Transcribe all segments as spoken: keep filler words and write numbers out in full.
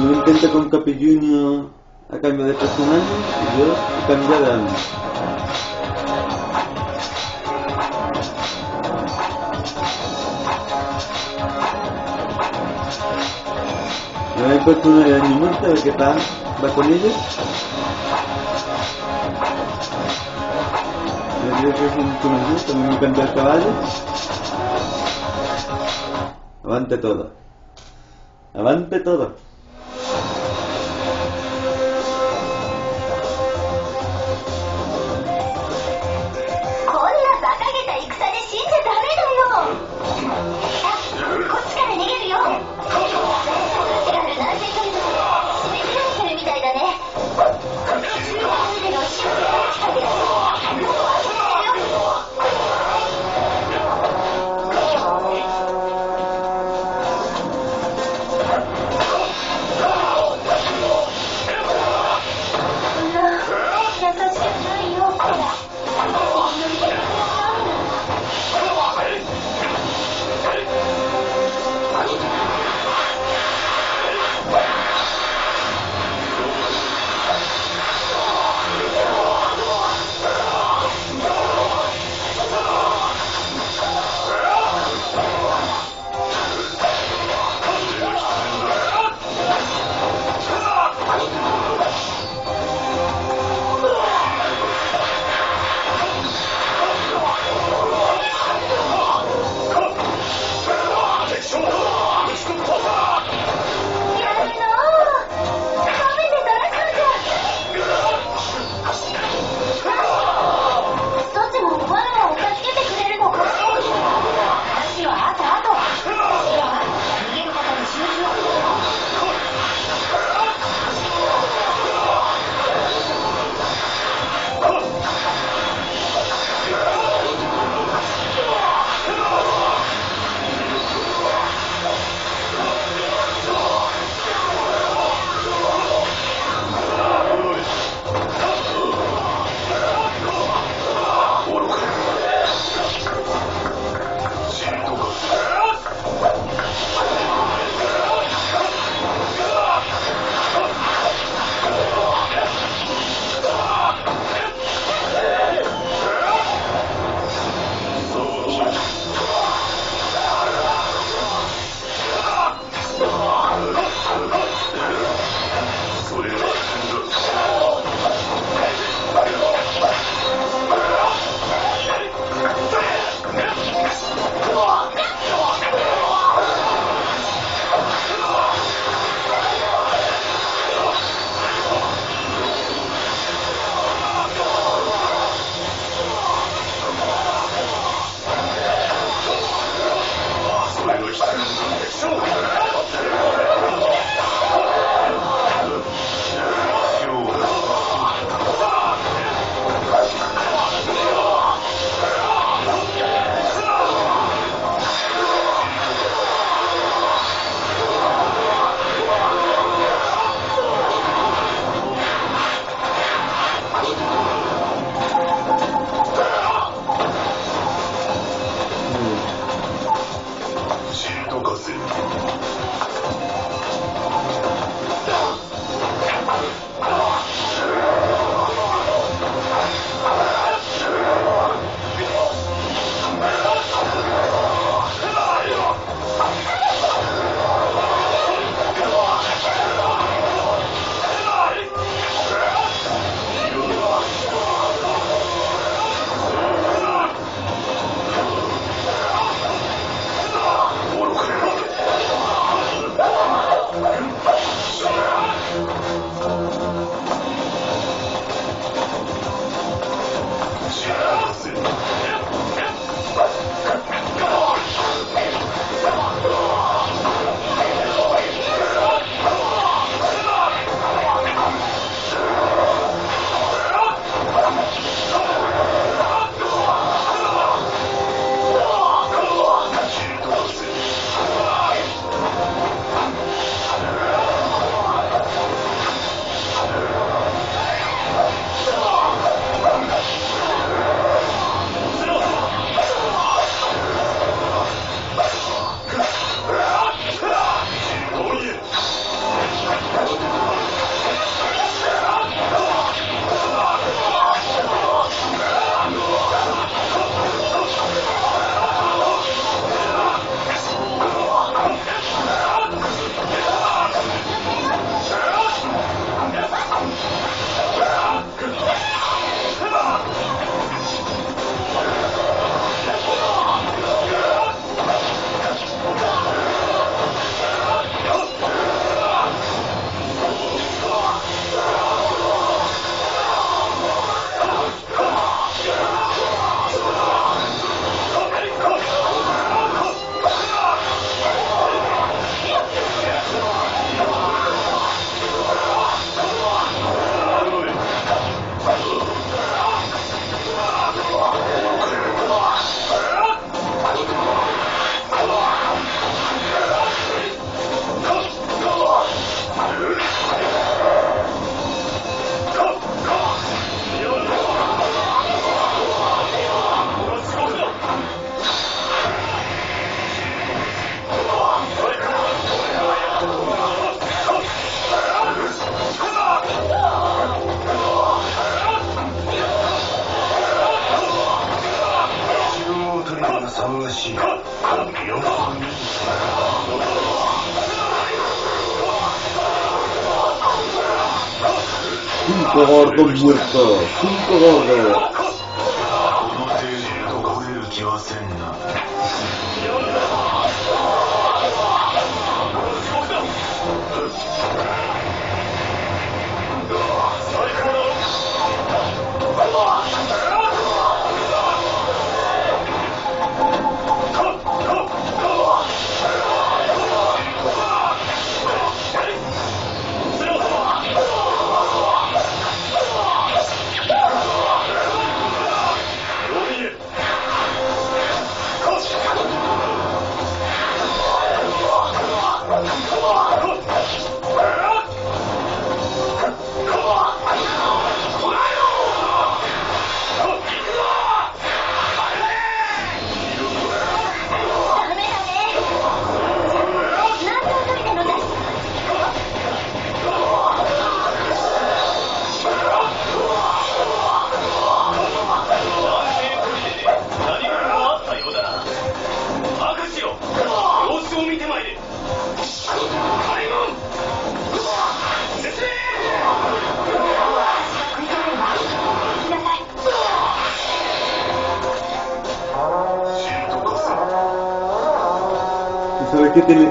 No intenta con Capijunior a cambio de personaje y yo a cambio de alma. No hay personalidad ni muerta de que va, va con ellos. Yo creo que es un comandante, también me encanta el caballo. Avante todo. Avante todo. 그것이 숨가가 또 무했다. 숨가가 가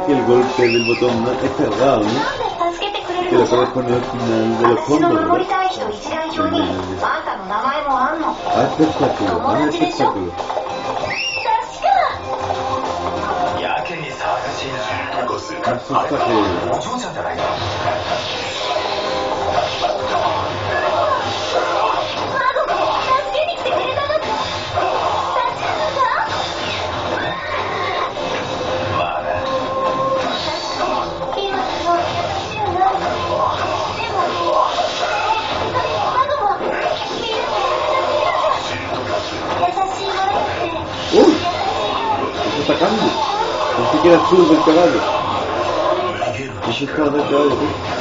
el golpe del botón no está cerrado, ¿no? Pero puedes poner al final de los fondos, ¿verdad? Ah, espectáculo, ah, espectáculo. Ya que ni sabes si es un cosa. Ah, espectáculo. Atacando, ni siquiera sube el caballo. Eso está del caballo, ¿eh?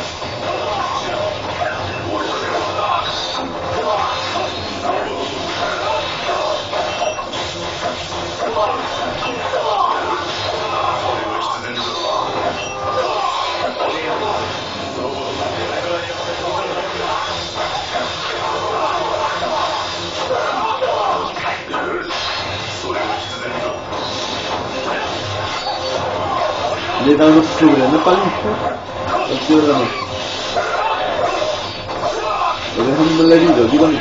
Le da una soberana paliza al ciudadano. Lo dejan mal herido, dígame.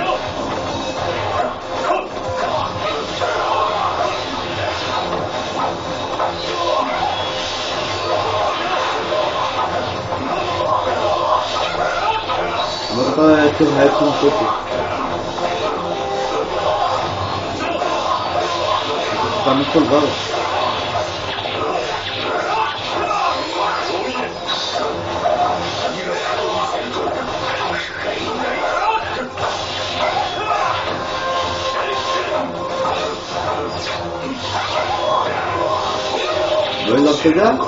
No va a hacer nada un poco. Estamos colgados. ¿Lo pegan?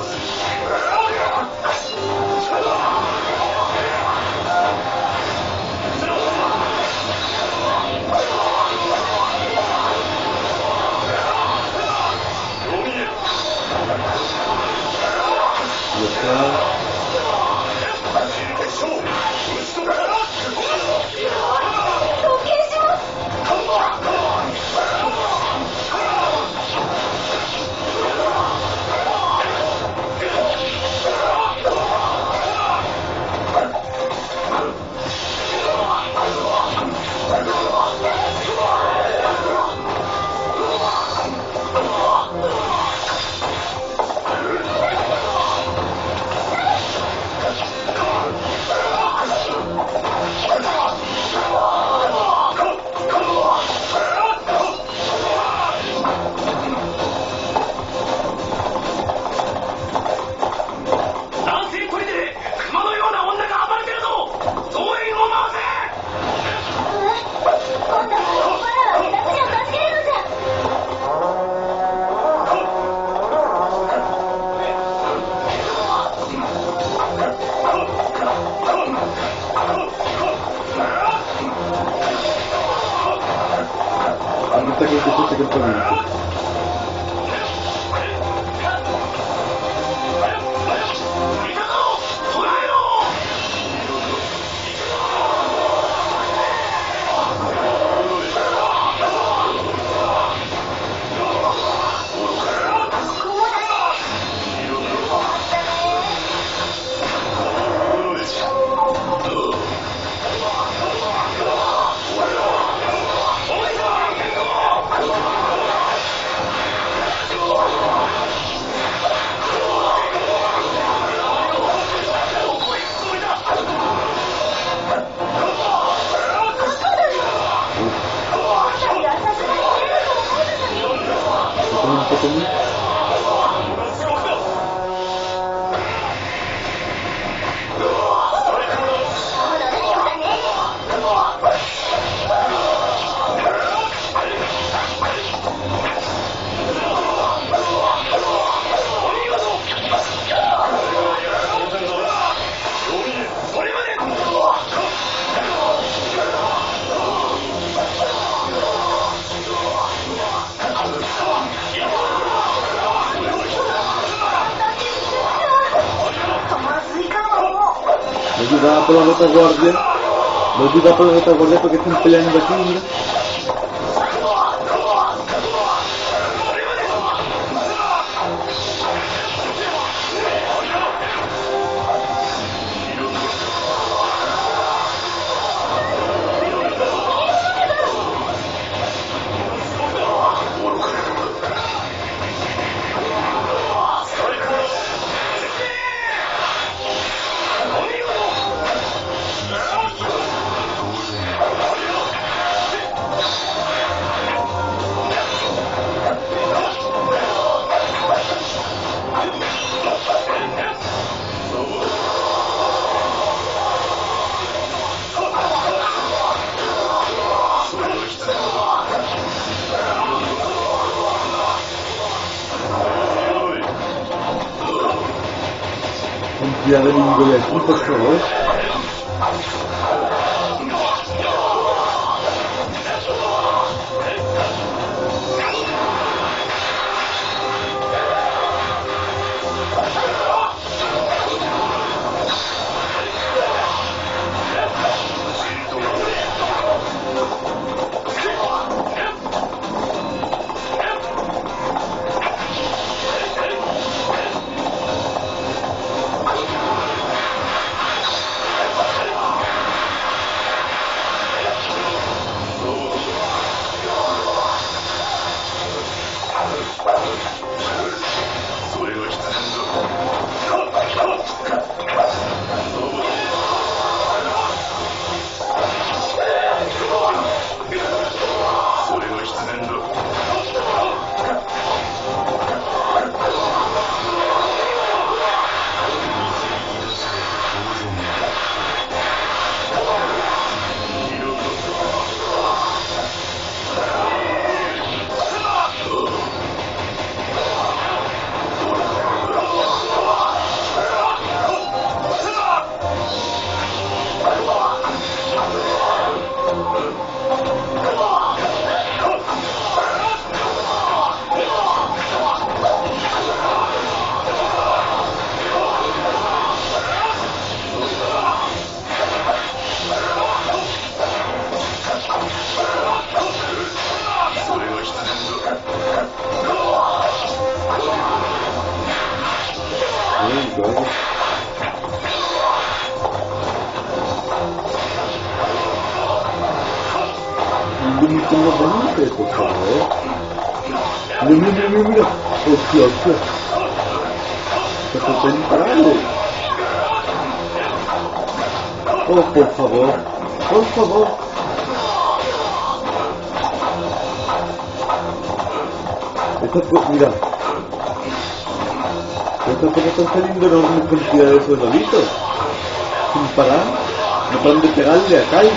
있거든요. Dá pela retaguarda, Logi dá pela retaguarda porque tem um plano daqui ainda. E a gente engole aqui, por favor. Oh, por favor, por favor. Esta cosa, mira. Estas cosas están saliendo enormes cantidades de solitos. Sin parar. No paran de pegarle a Kai.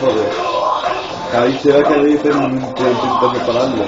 Joder. Ahí se ve que le dicen que intentan separarlo.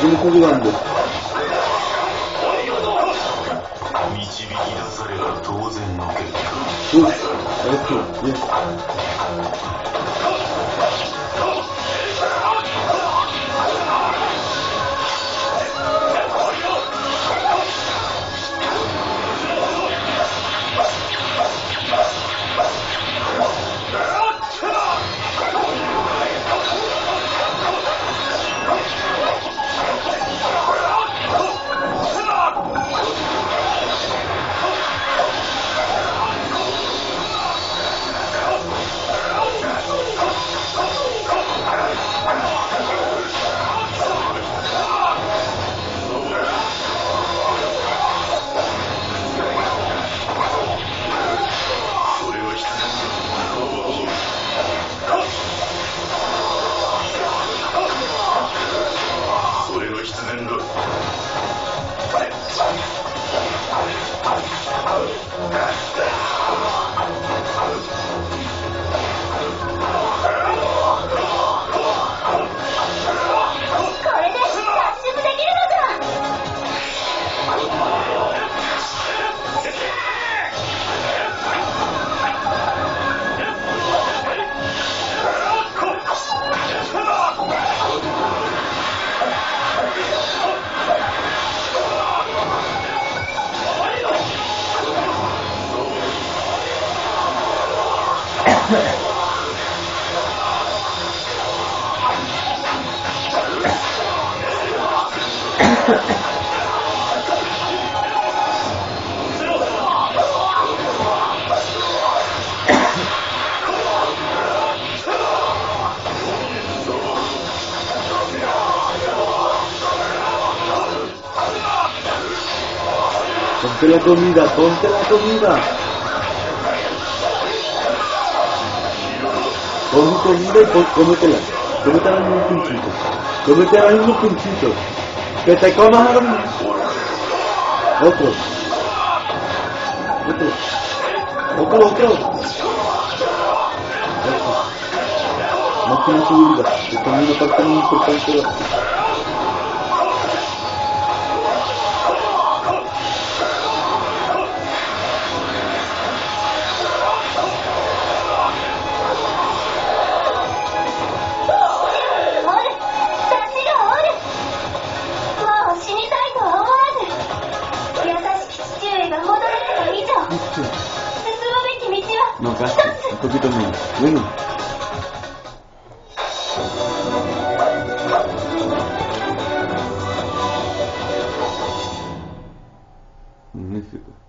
quién me está ayudando? Uf, esto, bien. Ponte la comida, ponte la comida. Pon comida y pon, cómetela. Cómete ahora mismo un pinchito. Cómete ahora mismo un pinchito. Que te comas ahora mismo. Otro. Otro. Otro, otro. No tiene su vida. Está en una parte muy importante de la vida. No, casi, un poquito menos. Bueno. Magnífico.